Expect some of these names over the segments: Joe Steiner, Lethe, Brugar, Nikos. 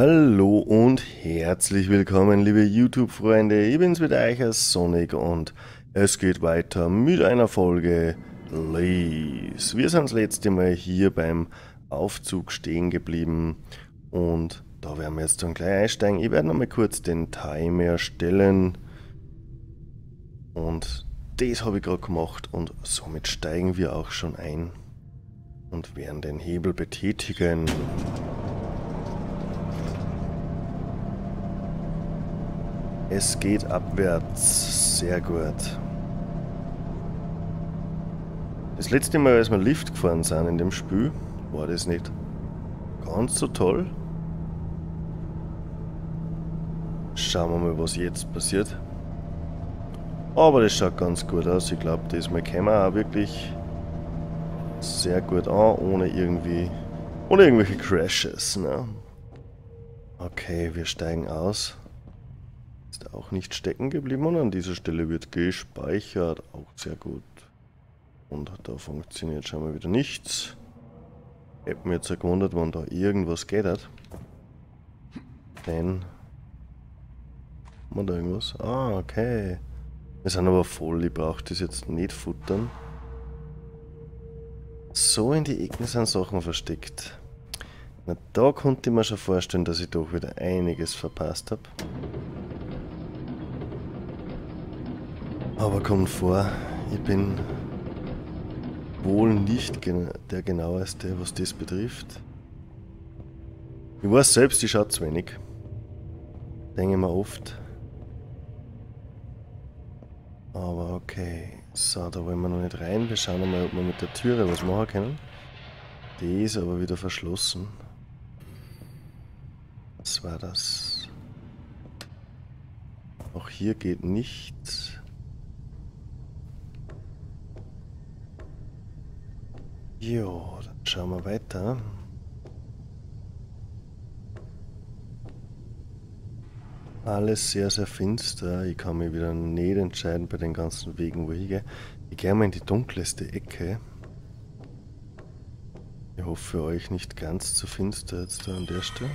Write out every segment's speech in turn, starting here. Hallo und herzlich willkommen, liebe YouTube-Freunde. Ich bin's wieder, euer Sonic, und es geht weiter mit einer Folge Lethe. Wir sind das letzte Mal hier beim Aufzug stehen geblieben und da werden wir jetzt dann gleich einsteigen. Ich werde nochmal kurz den Timer stellen und das habe ich gerade gemacht und somit steigen wir auch schon ein und werden den Hebel betätigen. Es geht abwärts. Sehr gut. Das letzte Mal, als wir Lift gefahren sind in dem Spiel, war das nicht ganz so toll. Schauen wir mal, was jetzt passiert. Aber das schaut ganz gut aus. Ich glaube, diesmal kommen wir auch wirklich sehr gut an, ohne irgendwelche Crashes, ne? Okay, wir steigen aus. Ist auch nicht stecken geblieben und an dieser Stelle wird gespeichert. Auch sehr gut. Und da funktioniert schon mal wieder nichts. Ich hätte mir jetzt gewundert, wann da irgendwas geht hat. Denn haben wir da irgendwas? Ah, okay. Wir sind aber voll, ich brauche das jetzt nicht futtern. So in die Ecken sind Sachen versteckt. Na, da konnte ich mir schon vorstellen, dass ich doch wieder einiges verpasst habe. Aber kommt vor, ich bin wohl nicht der Genaueste, was das betrifft. Ich weiß selbst, ich schaue zu wenig. Denke mir oft. Aber okay. So, da wollen wir noch nicht rein. Wir schauen mal, ob wir mit der Türe was machen können. Die ist aber wieder verschlossen. Was war das? Auch hier geht nichts. Jo, dann schauen wir weiter. Alles sehr, sehr finster. Ich kann mich wieder nicht entscheiden bei den ganzen Wegen, wo ich gehe. Ich gehe mal in die dunkelste Ecke. Ich hoffe für euch nicht ganz zu finster jetzt da an der Stelle.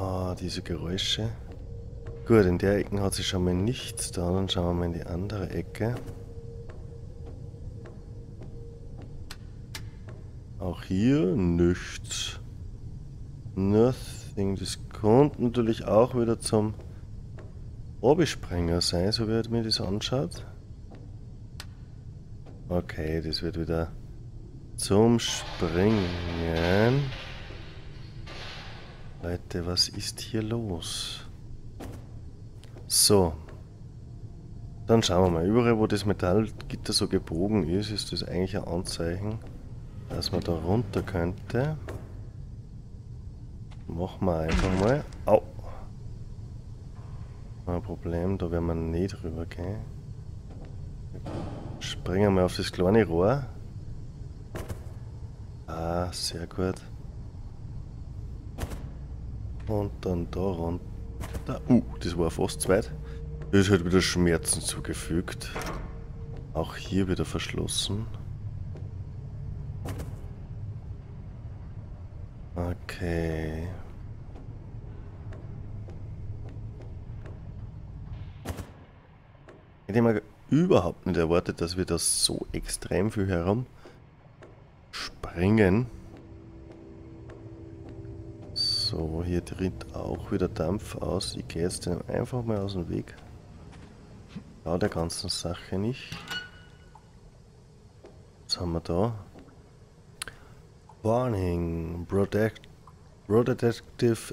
Ah, diese Geräusche. Gut, in der Ecke hat sich schon mal nichts da. Dann schauen wir mal in die andere Ecke. Auch hier nichts. Nothing. Das könnte natürlich auch wieder zum Obi-Sprenger sein, so wie mir das anschaut. Okay, das wird wieder zum Springen. Leute, was ist hier los? So. Dann schauen wir mal. Überall, wo das Metallgitter so gebogen ist, ist das eigentlich ein Anzeichen, dass man da runter könnte. Machen wir einfach mal. Au! Ein Problem, da werden wir nicht rüber gehen. Springen wir auf das kleine Rohr. Ah, sehr gut. Und dann da runter. Das war fast zu weit. Das hat wieder Schmerzen zugefügt. Auch hier wieder verschlossen. Okay. Ich hätte mal überhaupt nicht erwartet, dass wir das so extrem viel herum springen. So, hier tritt auch wieder Dampf aus. Ich gehe jetzt dem einfach mal aus dem Weg. Schau der ganzen Sache nicht. Was haben wir da? Warning, protective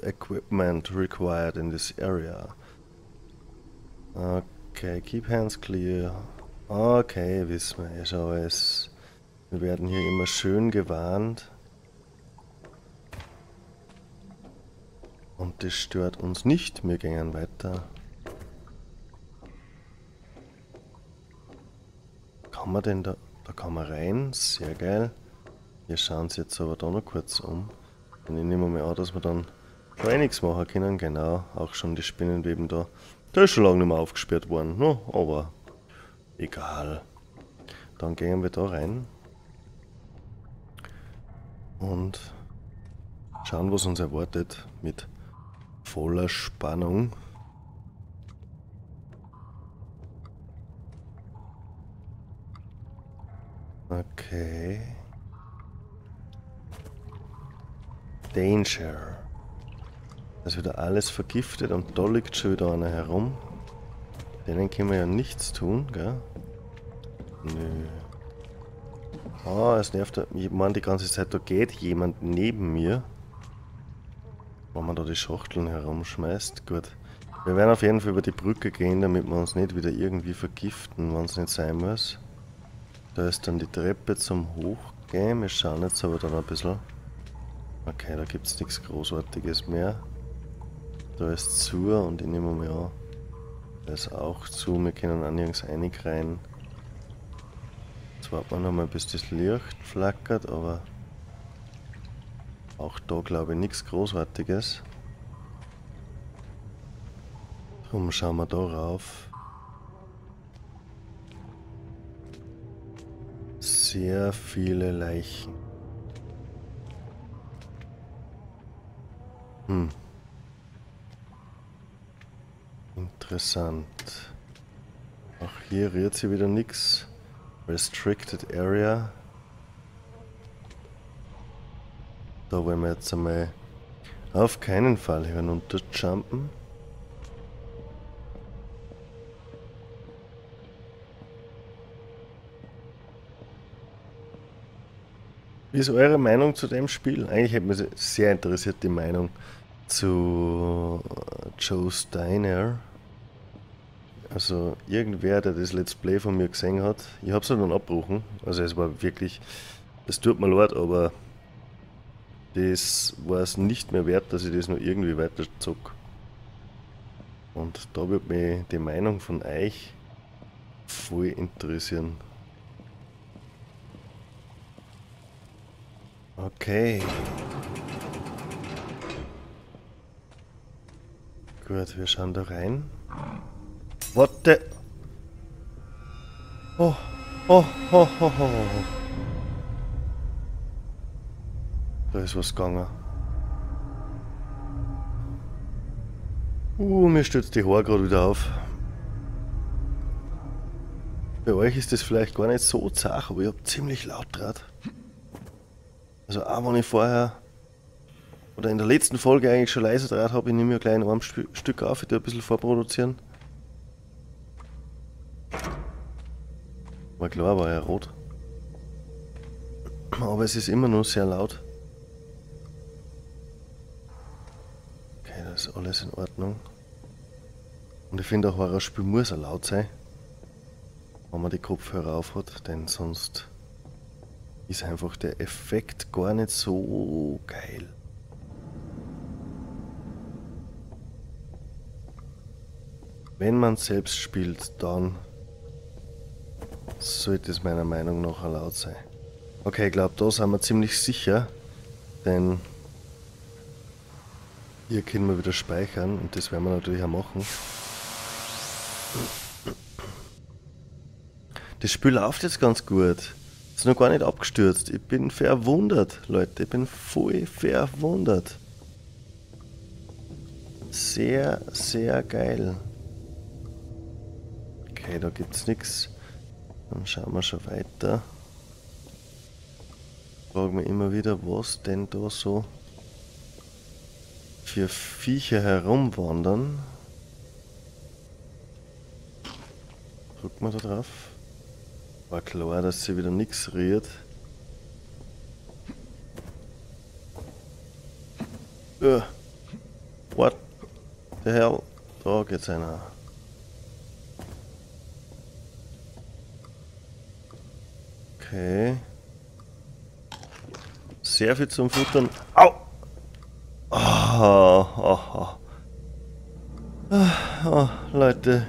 equipment required in this area. Okay, keep hands clear. Okay, wissen wir ja schon alles. Wir werden hier immer schön gewarnt. Und das stört uns nicht, wir gehen weiter. Kann man denn da? Da kann man rein, sehr geil. Wir schauen uns jetzt aber da noch kurz um. Und ich nehme mal an, dass wir dann gar nichts machen können. Genau, auch schon die Spinnenweben da. Der ist schon lange nicht mehr aufgesperrt worden, ne? Aber egal. Dann gehen wir da rein. Und Schauen, was uns erwartet mit voller Spannung. Okay. Danger. Da ist wieder alles vergiftet und da liegt schon wieder einer herum. Denen können wir ja nichts tun, gell? Nö. Ah, es nervt. Ich meine die ganze Zeit, da geht jemand neben mir. Wenn man da die Schachteln herumschmeißt. Gut. Wir werden auf jeden Fall über die Brücke gehen, damit wir uns nicht wieder irgendwie vergiften, wenn es nicht sein muss. Da ist dann die Treppe zum Hochgehen. Wir schauen jetzt aber dann ein bisschen. Okay, da gibt es nichts Großartiges mehr. Da ist zu und ich nehme mal an. Da ist auch zu. Wir können an nirgends einig rein. Jetzt warten wir nochmal, bis das Licht flackert, aber auch da glaube ich nichts Großartiges. Drum schauen wir da rauf. Sehr viele Leichen. Hm. Interessant. Auch hier rührt sich wieder nichts. Restricted Area. Da wollen wir jetzt einmal auf keinen Fall hinunterjumpen. Wie ist eure Meinung zu dem Spiel? Eigentlich hätte mich sehr interessiert die Meinung zu Joe Steiner. Also irgendwer, der das Let's Play von mir gesehen hat, ich habe es ja dann abgebrochen. Also es war wirklich, es tut mir leid, aber das war es nicht mehr wert, dass ich das nur irgendwie weiter zocke. Und da würde mich die Meinung von euch voll interessieren. Okay. Gut, wir schauen da rein. Warte! Oh, oh, oh, oh, oh. Da ist was gegangen. Mir stürzt die Haare gerade wieder auf. Bei euch ist das vielleicht gar nicht so zart, aber ich habe ziemlich laut gerade. Also auch wenn ich vorher oder in der letzten Folge eigentlich schon leise draht habe, ich nehme mir gleich ein Armstück auf, ich tue ein bisschen vorproduzieren. War klar, war ja rot. Aber es ist immer noch sehr laut. Okay, das ist alles in Ordnung. Und ich finde, ein Horrorspiel muss auch laut sein, wenn man die Kopfhörer auf hat, denn sonst ist einfach der Effekt gar nicht so geil. Wenn man selbst spielt, dann sollte es meiner Meinung nach erlaubt sein. Okay, ich glaube, da sind wir ziemlich sicher, denn hier können wir wieder speichern und das werden wir natürlich auch machen. Das Spiel läuft jetzt ganz gut. Ist noch gar nicht abgestürzt. Ich bin verwundert, Leute. Ich bin voll verwundert. Sehr, sehr geil. Okay, da gibt's nichts. Dann schauen wir schon weiter. Ich frage mich immer wieder, was denn da so für Viecher herumwandern. Drückt man da drauf? War klar, dass sie wieder nichts rührt. What the hell? Da geht's einer. Okay. Sehr viel zum Futtern. Au! Oh, oh, oh. Oh, Leute.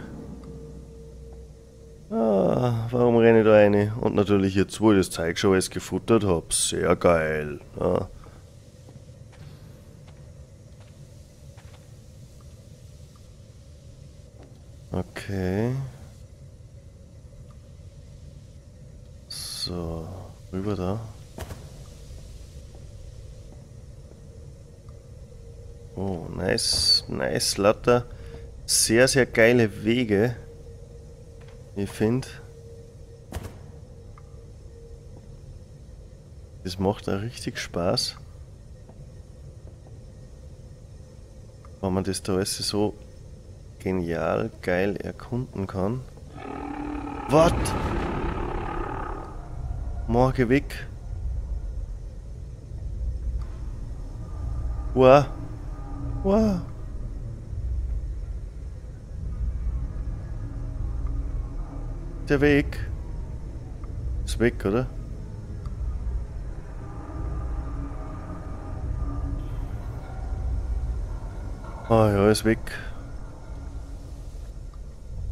Ah, warum renne ich da rein? Und natürlich jetzt, wo ich das Zeug schon alles gefuttert habe. Sehr geil. Ah. Okay. So, rüber da. Oh, nice, nice, lauter sehr, sehr geile Wege. Ich finde, das macht auch richtig Spaß, wenn man das da alles so genial, geil erkunden kann. What? Morgen weg. Wow. Wow. Der Weg. Ist weg, oder? Ah ja, ist weg.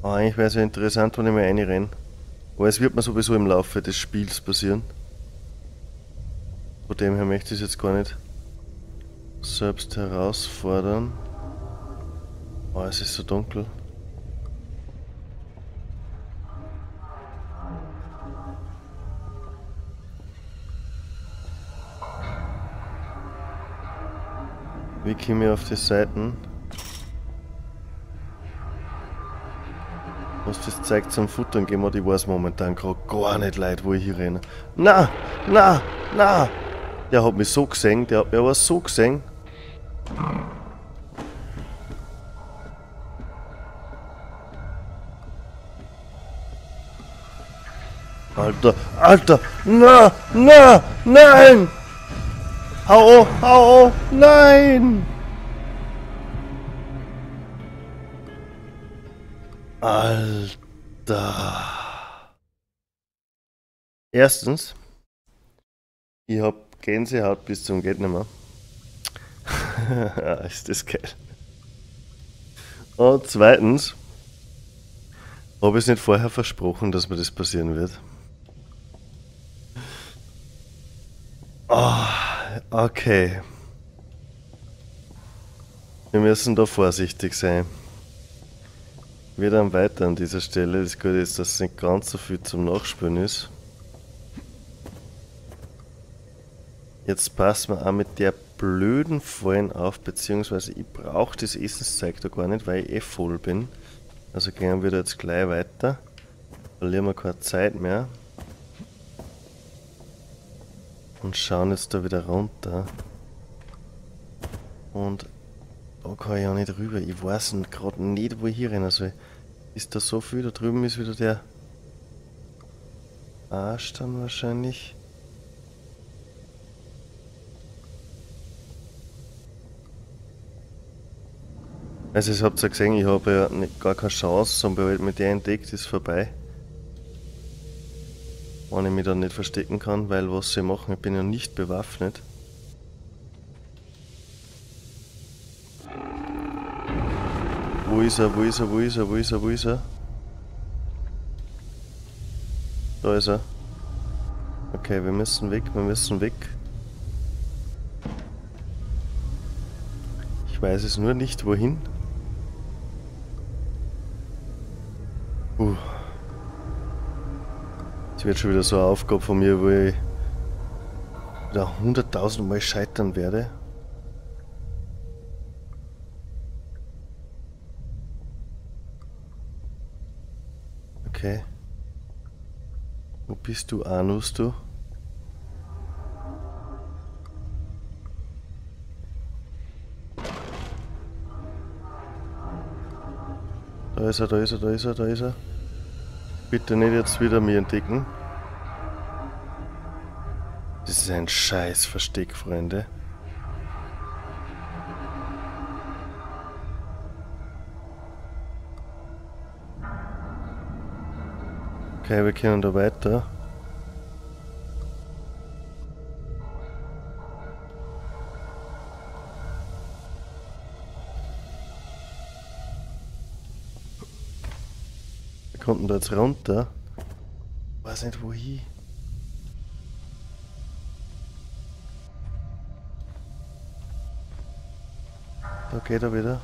Eigentlich wäre es ja interessant, wenn ich mal reinrenne. Aber es wird mir sowieso im Laufe des Spiels passieren. Von dem her möchte ich es jetzt gar nicht selbst herausfordern. Oh, es ist so dunkel. Wie komme ich auf die Seiten? Was das zeigt zum Futtern gehen wir, ich weiß momentan gerade gar nicht leid, wo ich hier renne. Na, na, na! Der hat mich so gesehen, der hat mich aber so gesehen. Alter, Alter! Na, na, nein! Hau, hau, nein! Alter! Erstens, ich habe Gänsehaut bis zum geht nicht mehr. Ist das geil. Und zweitens, habe ich es nicht vorher versprochen, dass mir das passieren wird. Oh. Okay. Wir müssen da vorsichtig sein. Wir dann weiter an dieser Stelle. Das Gute ist, dass nicht ganz so viel zum Nachspielen ist. Jetzt passen wir auch mit der blöden Fallen auf, beziehungsweise ich brauche das Essenszeug da gar nicht, weil ich eh voll bin. Also gehen wir da jetzt gleich weiter. Verlieren wir keine Zeit mehr. Und schauen jetzt da wieder runter. Und da kann ich auch nicht rüber. Ich weiß gerade nicht, wo ich hier rein soll. Ist da so viel? Da drüben ist wieder der Arsch dann wahrscheinlich. Also ich hab's ja gesehen, ich habe ja gar keine Chance, sobald mit der entdeckt ist vorbei. Wenn ich mich dann nicht verstecken kann, weil was sie machen, ich bin ja nicht bewaffnet. Wo ist er, wo ist er, wo ist er, wo ist er, wo ist er? Da ist er. Okay, wir müssen weg, wir müssen weg. Ich weiß es nur nicht, wohin. Wird schon wieder so eine Aufgabe von mir, wo ich wieder 100.000 Mal scheitern werde. Okay. Wo bist du, Anus, du? Da ist er, da ist er, da ist er, da ist er. Bitte nicht jetzt wieder mir entdecken. Das ist ein scheiß Versteck, Freunde. Okay, wir können da weiter. Konnten da jetzt runter. Ich weiß nicht wohin. Da geht er wieder.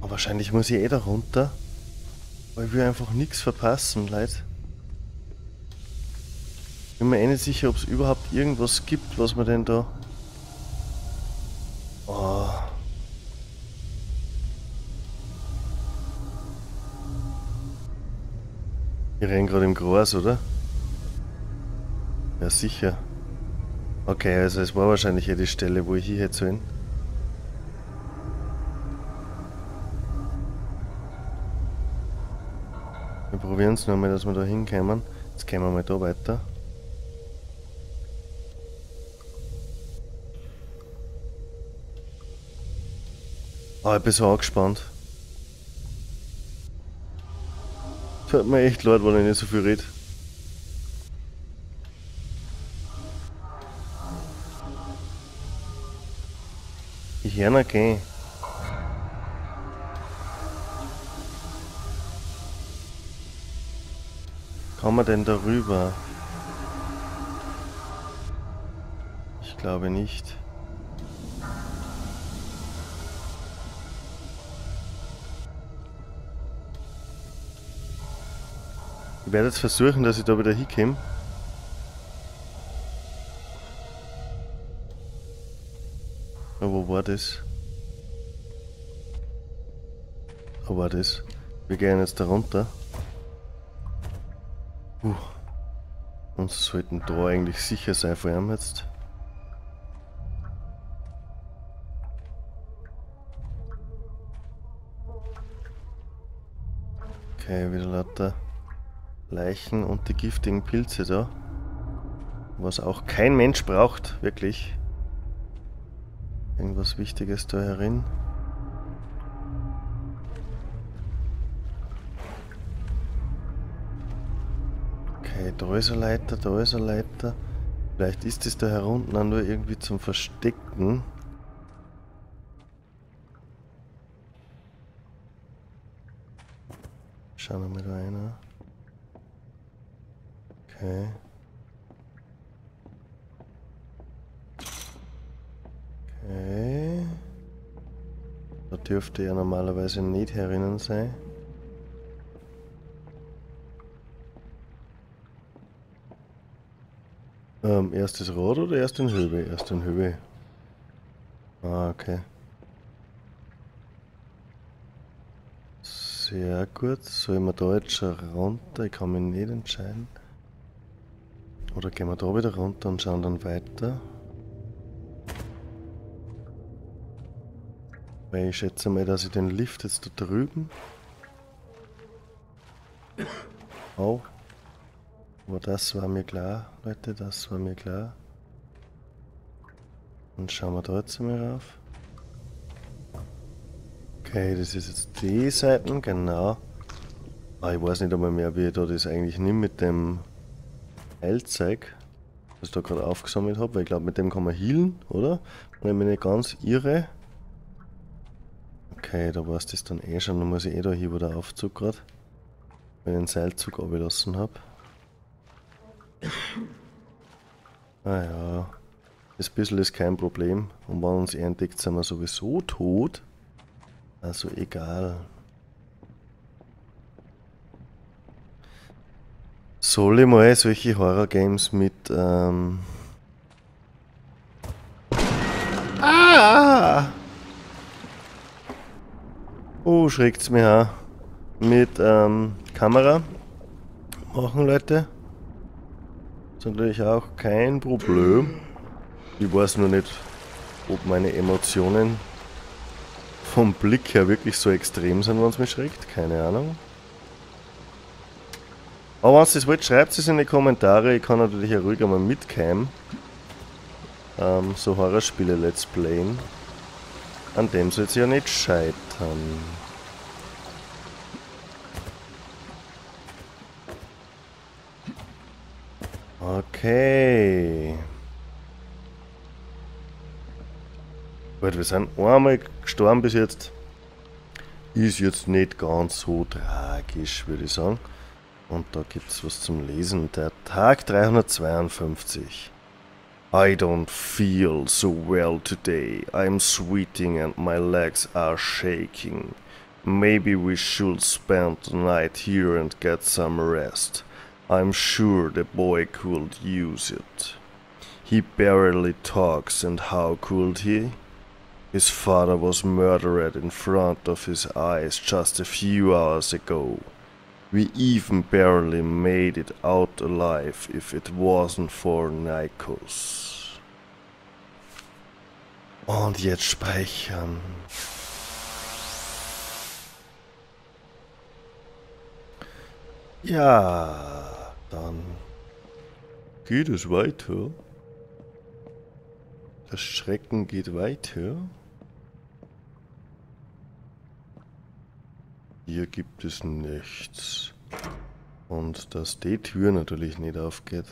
Aber wahrscheinlich muss ich eh da runter. Weil ich will einfach nichts verpassen, Leute. Bin mir eh nicht sicher, ob es überhaupt irgendwas gibt, was man denn da... Oh. Wir rennen gerade im Gras, oder? Ja, sicher. Okay, also es war wahrscheinlich ja die Stelle, wo ich hier hätte sollen. Wir probieren es nochmal, dass wir da hinkommen. Jetzt gehen wir mal da weiter. Ah, ich bin so angespannt. Tut mir echt leid, weil ich nicht so viel rede. Ich höre noch gehen. Kann man denn darüber? Ich glaube nicht. Ich werde jetzt versuchen, dass ich da wieder hinkomme. Oh, wo war das? Wo war das? Wir gehen jetzt da runter. Uns sollten da eigentlich sicher sein vor allem jetzt. Okay, wieder lauter Leichen und die giftigen Pilze da. Was auch kein Mensch braucht, wirklich. Irgendwas Wichtiges da herin. Okay, da ist eine Leiter, da ist eine Leiter. Vielleicht ist das da herunten auch nur irgendwie zum Verstecken. Schauen wir mal da rein. Okay. Okay. Da dürfte ja normalerweise nicht herinnen sein. Erst das Rad oder erst den Höbel? Erst den Höbel. Ah, okay. Sehr gut. Soll man da jetzt schon runter? Ich kann mich nicht entscheiden. Oder gehen wir da wieder runter und schauen dann weiter? Weil ich schätze mal, dass ich den Lift jetzt da drüben... Oh. Aber das war mir klar, Leute, das war mir klar. Und schauen wir da jetzt mal rauf. Okay, das ist jetzt die Seiten, genau. Ah, ich weiß nicht einmal mehr, wie ich da das eigentlich nimm mit dem Heilzeug, was ich da gerade aufgesammelt habe, weil ich glaube, mit dem kann man healen, oder? Wenn ich mich nicht ganz irre. Okay, da war es das dann eh schon, dann muss ich eh da hier, wo der Aufzug gerade, weil ich den Seilzug abgelassen habe. Ah ja, das bisschen ist kein Problem. Und wenn uns er entdeckt, sind wir sowieso tot. Also egal. Soll ich mal solche Horror-Games mit Ah! Oh, schreckt's mich an. Mit Kamera machen, Leute. Natürlich auch kein Problem. Ich weiß nur nicht, ob meine Emotionen vom Blick her wirklich so extrem sind, wenn es mich schreckt. Keine Ahnung. Aber wenn ihr das wollt, schreibt es in die Kommentare. Ich kann natürlich auch ruhig einmal mitkeimen. So Horrorspiele Let's Playen. An dem soll es ja nicht scheitern. Okay. Gut, wir sind einmal gestorben bis jetzt. Ist jetzt nicht ganz so tragisch, würde ich sagen. Und da gibt es was zum Lesen. Der Tag 352. I don't feel so well today. I'm sweating and my legs are shaking. Maybe we should spend the night here and get some rest. I'm sure the boy could use it. He barely talks, and how could he? His father was murdered in front of his eyes just a few hours ago. We even barely made it out alive if it wasn't for Nikos. Und jetzt speichern. Ja, dann geht es weiter. Das Schrecken geht weiter. Hier gibt es nichts. Und dass die Tür natürlich nicht aufgeht,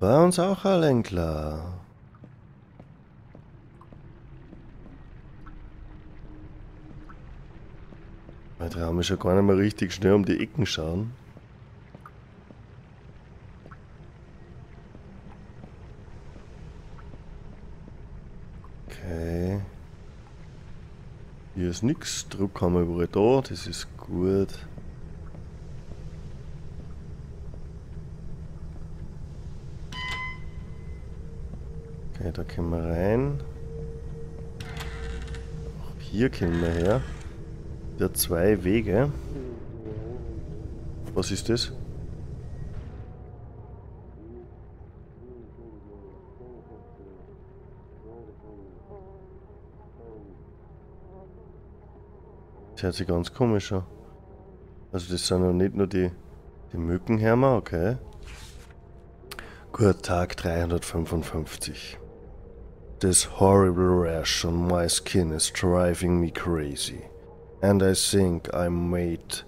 war uns auch allen klar. Weil da haben wir schon gar nicht mehr richtig schnell um die Ecken schauen. Okay. Hier ist nichts. Druck haben wir überall da. Das ist gut. Okay, da können wir rein. Auch hier können wir her. Der zwei Wege. Was ist das? Das hört sich ganz komisch an. Also das sind ja nicht nur die Mückenhärmer, okay. Gut, Tag 355. This horrible rash on my skin is driving me crazy. And I think I might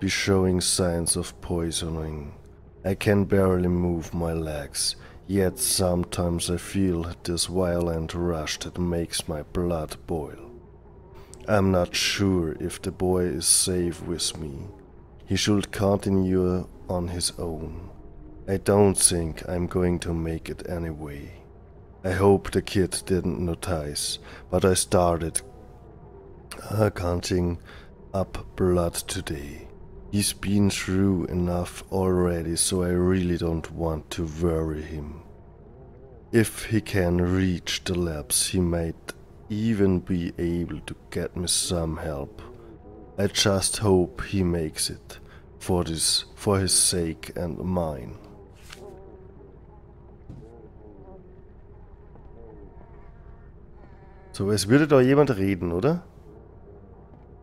be showing signs of poisoning. I can barely move my legs, yet sometimes I feel this violent rush that makes my blood boil. I'm not sure if the boy is safe with me. He should continue on his own. I don't think I'm going to make it anyway. I hope the kid didn't notice, but I started counting up blood today. He's been through enough already, so I really don't want to worry him. If he can reach the labs, he might even be able to get me some help. I just hope he makes it, for his sake and mine. So, es würde da jemand reden, oder?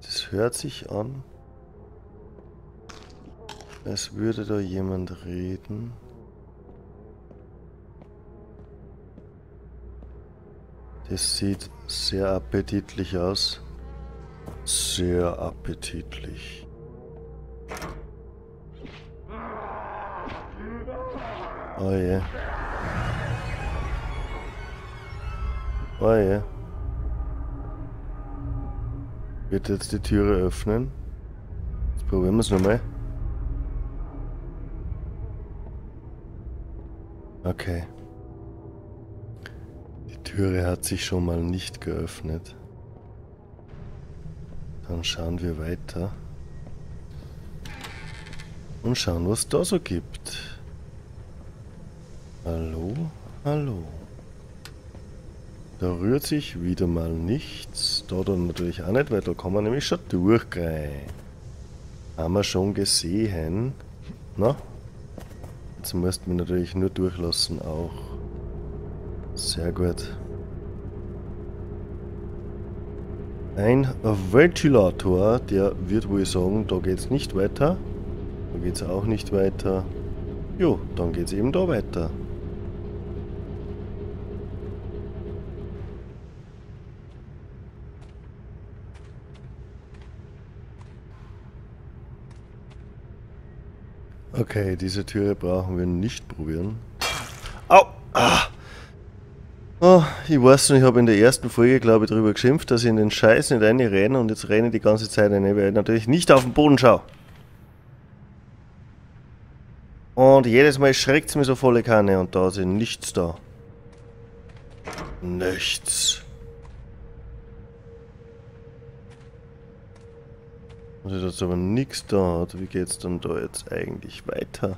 Das hört sich an, als würde da jemand reden. Das sieht sehr appetitlich aus. Sehr appetitlich. Oh je. Oh je. Wird jetzt die Türe öffnen. Jetzt probieren wir es nochmal. Okay. Die Türe hat sich schon mal nicht geöffnet. Dann schauen wir weiter. Und schauen, was es da so gibt. Hallo? Hallo? Da rührt sich wieder mal nichts. Da dann natürlich auch nicht, weil da kann man nämlich schon durchgehen. Haben wir schon gesehen. Na? Jetzt müssten wir natürlich nur durchlassen auch. Sehr gut. Ein Ventilator, der wird wohl sagen, da geht's nicht weiter. Da geht's auch nicht weiter. Jo, dann geht's eben da weiter. Okay, diese Türe brauchen wir nicht probieren. Au! Ah. Oh, ich weiß nicht, ich habe in der ersten Folge, glaube ich, darüber geschimpft, dass ich in den Scheiß nicht reinrenne und jetzt renne ich die ganze Zeit rein, weil ich natürlich nicht auf den Boden schaue. Und jedes Mal schreckt es mir so volle Kanne und da ist nichts da. Nichts. Das ist jetzt aber nichts da. Wie geht's denn da jetzt eigentlich weiter?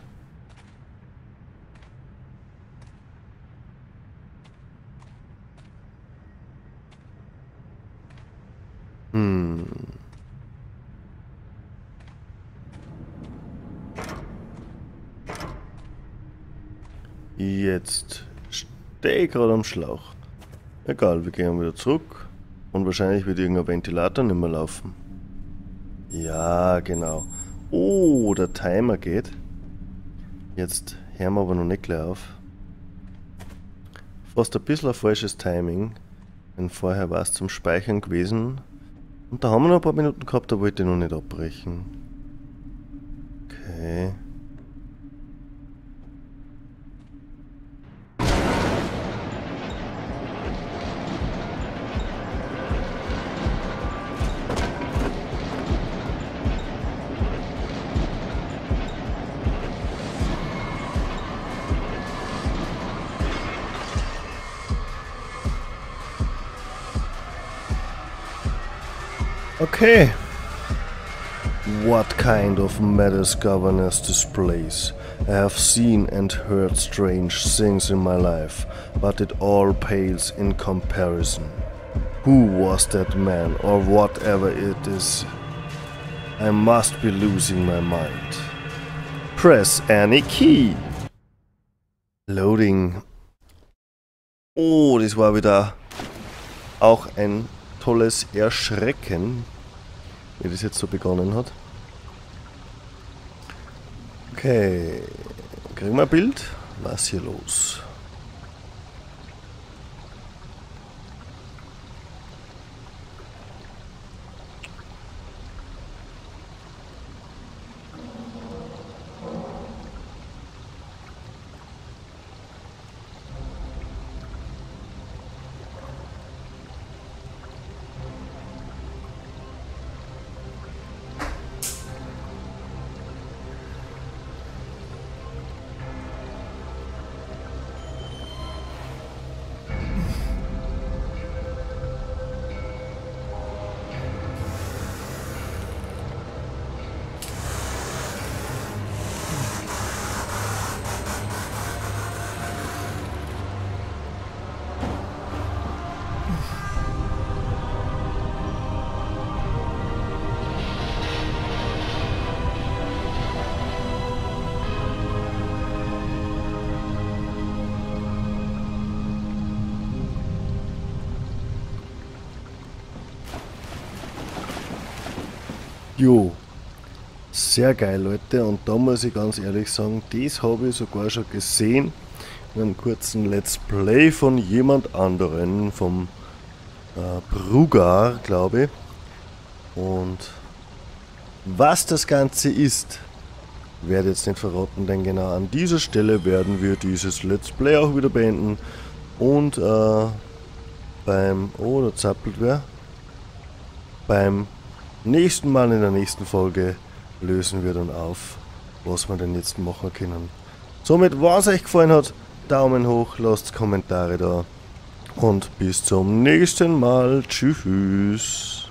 Jetzt stehe ich gerade am Schlauch. Egal, wir gehen wieder zurück und wahrscheinlich wird irgendein Ventilator nicht mehr laufen. Ja, genau. Oh, der Timer geht. Jetzt hören wir aber noch nicht gleich auf. Fast ein bisschen ein falsches Timing, denn vorher war es zum Speichern gewesen. Und da haben wir noch ein paar Minuten gehabt, da wollte ich noch nicht abbrechen. Okay. Okay. What kind of madness governs this place? I have seen and heard strange things in my life, but it all pales in comparison. Who was that man, or whatever it is? I must be losing my mind. Press any key. Loading. Oh, das war wieder auch ein tolles Erschrecken, wie das jetzt so begonnen hat. Okay, kriegen wir ein Bild, was hier los? Jo, sehr geil, Leute, und da muss ich ganz ehrlich sagen, das habe ich sogar schon gesehen in einem kurzen Let's Play von jemand anderen, vom Brugar, glaube ich. Und was das Ganze ist, werde ich jetzt nicht verraten, denn genau an dieser Stelle werden wir dieses Let's Play auch wieder beenden. Und beim, oh, da zappelt wer, beim nächsten Mal in der nächsten Folge lösen wir dann auf, was wir denn jetzt machen können. Somit, was euch gefallen hat, Daumen hoch, lasst Kommentare da und bis zum nächsten Mal. Tschüss.